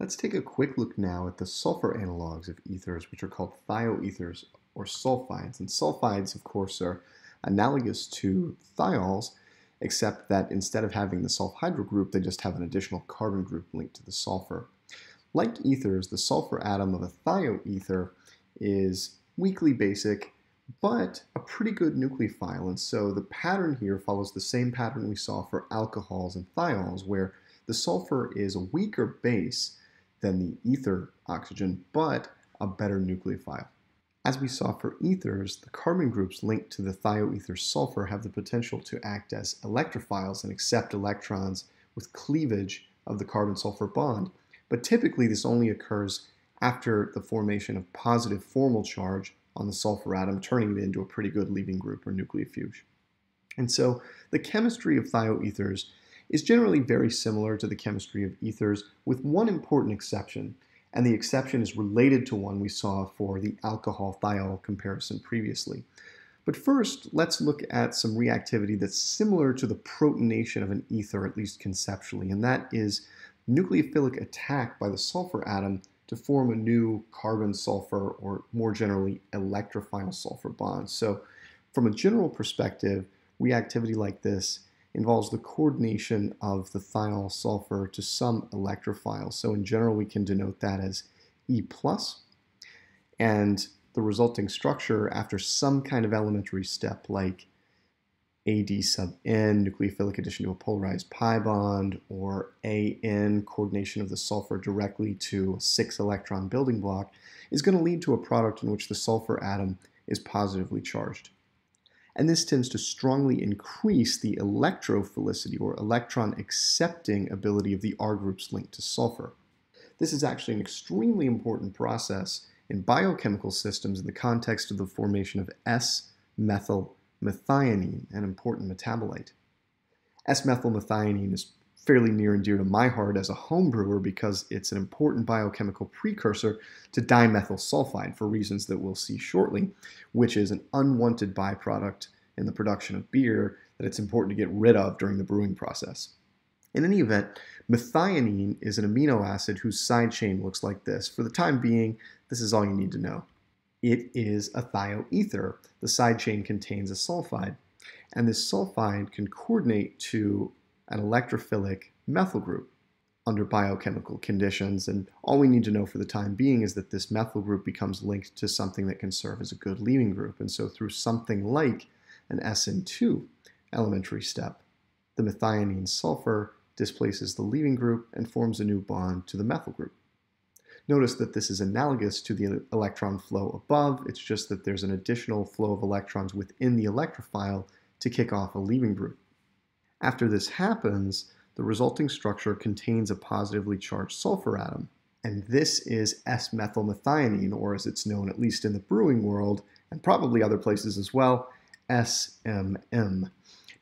Let's take a quick look now at the sulfur analogs of ethers, which are called thioethers or sulfides. And sulfides, of course, are analogous to thiols, except that instead of having the sulfhydryl group, they just have an additional carbon group linked to the sulfur. Like ethers, the sulfur atom of a thioether is weakly basic, but a pretty good nucleophile. And so the pattern here follows the same pattern we saw for alcohols and thiols, where the sulfur is a weaker base than the ether oxygen, but a better nucleophile. As we saw for ethers, the carbon groups linked to the thioether sulfur have the potential to act as electrophiles and accept electrons with cleavage of the carbon-sulfur bond, but typically this only occurs after the formation of positive formal charge on the sulfur atom, turning it into a pretty good leaving group or nucleofuge. And so the chemistry of thioethers is generally very similar to the chemistry of ethers, with one important exception. And the exception is related to one we saw for the alcohol-thiol comparison previously. But first, let's look at some reactivity that's similar to the protonation of an ether, at least conceptually, and that is nucleophilic attack by the sulfur atom to form a new carbon-sulfur, or more generally, electrophile-sulfur bond. So from a general perspective, reactivity like this involves the coordination of the thiol sulfur to some electrophile. So in general, we can denote that as E+, and the resulting structure after some kind of elementary step like AD sub N, nucleophilic addition to a polarized pi bond, or AN, coordination of the sulfur directly to a 6-electron building block, is going to lead to a product in which the sulfur atom is positively charged. And this tends to strongly increase the electrophilicity or electron-accepting ability of the R groups linked to sulfur. This is actually an extremely important process in biochemical systems in the context of the formation of S-methylmethionine, an important metabolite. S-methylmethionine is fairly near and dear to my heart as a home brewer because it's an important biochemical precursor to dimethyl sulfide for reasons that we'll see shortly, which is an unwanted byproduct in the production of beer that it's important to get rid of during the brewing process. In any event, methionine is an amino acid whose side chain looks like this. For the time being, this is all you need to know. It is a thioether. The side chain contains a sulfide, and this sulfide can coordinate to an electrophilic methyl group under biochemical conditions, and all we need to know for the time being is that this methyl group becomes linked to something that can serve as a good leaving group, and so through something like an SN2 elementary step, the methionine sulfur displaces the leaving group and forms a new bond to the methyl group. Notice that this is analogous to the electron flow above, it's just that there's an additional flow of electrons within the electrophile to kick off a leaving group. After this happens, the resulting structure contains a positively charged sulfur atom, and this is S-methylmethionine, or as it's known at least in the brewing world, and probably other places as well, SMM.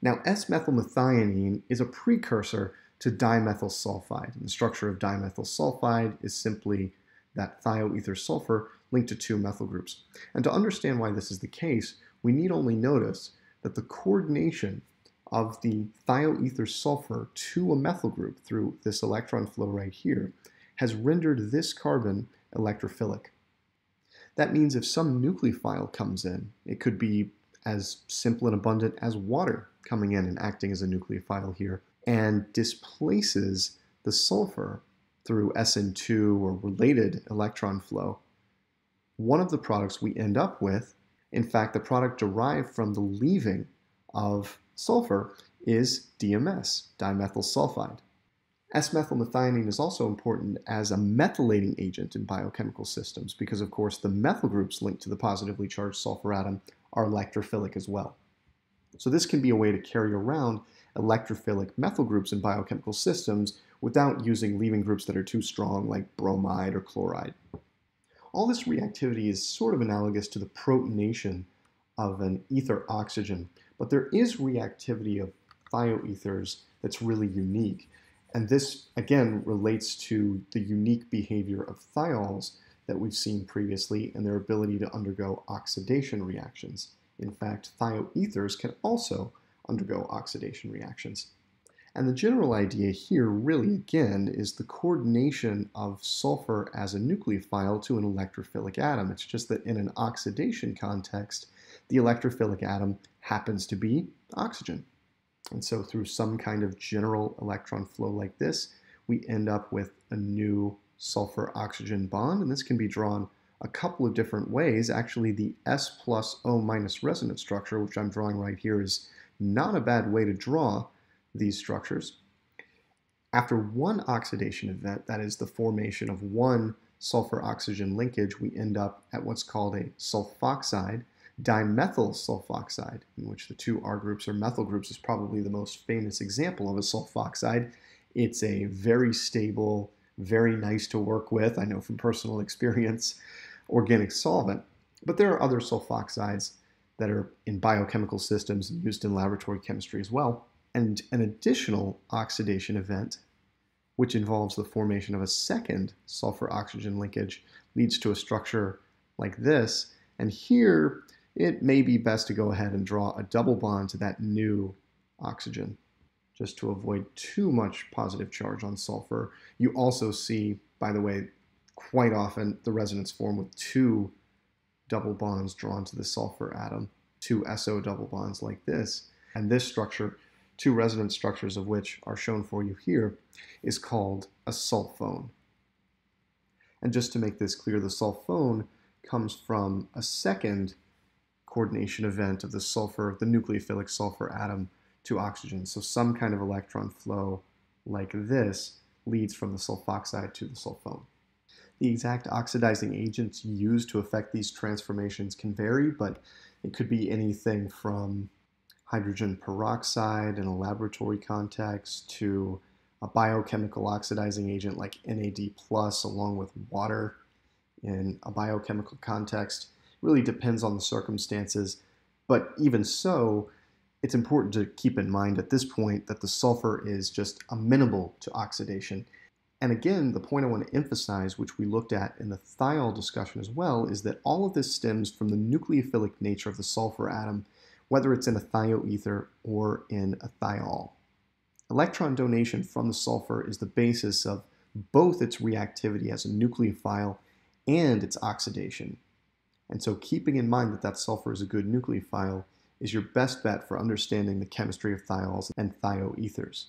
Now, S-methylmethionine is a precursor to dimethyl sulfide, and the structure of dimethyl sulfide is simply that thioether sulfur linked to two methyl groups. And to understand why this is the case, we need only notice that the coordination of the thioether sulfur to a methyl group through this electron flow right here has rendered this carbon electrophilic. That means if some nucleophile comes in, it could be as simple and abundant as water coming in and acting as a nucleophile here, and displaces the sulfur through SN2 or related electron flow, one of the products we end up with, in fact the product derived from the leaving of sulfur, is DMS, dimethyl sulfide. S-methylmethionine is also important as a methylating agent in biochemical systems because, of course, the methyl groups linked to the positively charged sulfur atom are electrophilic as well. So this can be a way to carry around electrophilic methyl groups in biochemical systems without using leaving groups that are too strong like bromide or chloride. All this reactivity is sort of analogous to the protonation of an ether oxygen, but there is reactivity of thioethers that's really unique. And this, again, relates to the unique behavior of thiols that we've seen previously and their ability to undergo oxidation reactions. In fact, thioethers can also undergo oxidation reactions. And the general idea here really, again, is the coordination of sulfur as a nucleophile to an electrophilic atom. It's just that in an oxidation context, the electrophilic atom happens to be oxygen. And so through some kind of general electron flow like this, we end up with a new sulfur-oxygen bond, and this can be drawn a couple of different ways. Actually, the S plus O minus resonance structure, which I'm drawing right here, is not a bad way to draw these structures. After one oxidation event, that is the formation of one sulfur-oxygen linkage, we end up at what's called a sulfoxide, dimethyl sulfoxide, in which the two R groups or methyl groups is probably the most famous example of a sulfoxide. It's a very stable, very nice to work with, I know from personal experience, organic solvent. But there are other sulfoxides that are in biochemical systems and used in laboratory chemistry as well. And an additional oxidation event, which involves the formation of a second sulfur-oxygen linkage, leads to a structure like this. And here, it may be best to go ahead and draw a double bond to that new oxygen, just to avoid too much positive charge on sulfur. You also see, by the way, quite often the resonance form with two double bonds drawn to the sulfur atom, two SO double bonds like this. And this structure, two resonance structures of which are shown for you here, is called a sulfone. And just to make this clear, the sulfone comes from a second coordination event of the sulfur, the nucleophilic sulfur atom, to oxygen. So some kind of electron flow like this leads from the sulfoxide to the sulfone. The exact oxidizing agents used to affect these transformations can vary, but it could be anything from hydrogen peroxide in a laboratory context to a biochemical oxidizing agent like NAD+ along with water in a biochemical context. It really depends on the circumstances, but even so, it's important to keep in mind at this point that the sulfur is just amenable to oxidation. And again, the point I want to emphasize, which we looked at in the thiol discussion as well, is that all of this stems from the nucleophilic nature of the sulfur atom, whether it's in a thioether or in a thiol. Electron donation from the sulfur is the basis of both its reactivity as a nucleophile and its oxidation. And so keeping in mind that that sulfur is a good nucleophile is your best bet for understanding the chemistry of thiols and thioethers.